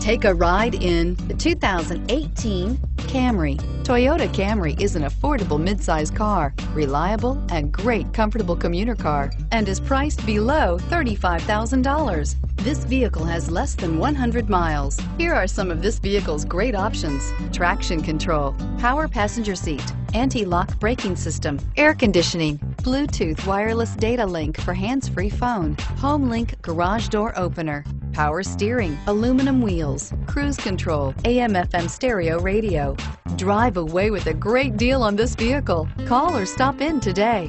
Take a ride in the 2018 Camry. Toyota Camry is an affordable mid-size car, reliable and great comfortable commuter car, and is priced below $35,000. This vehicle has less than 100 miles. Here are some of this vehicle's great options: traction control, power passenger seat, anti-lock braking system, air conditioning, Bluetooth wireless data link for hands-free phone, home link garage door opener, power steering, aluminum wheels, cruise control, AM/FM stereo radio. Drive away with a great deal on this vehicle. Call or stop in today.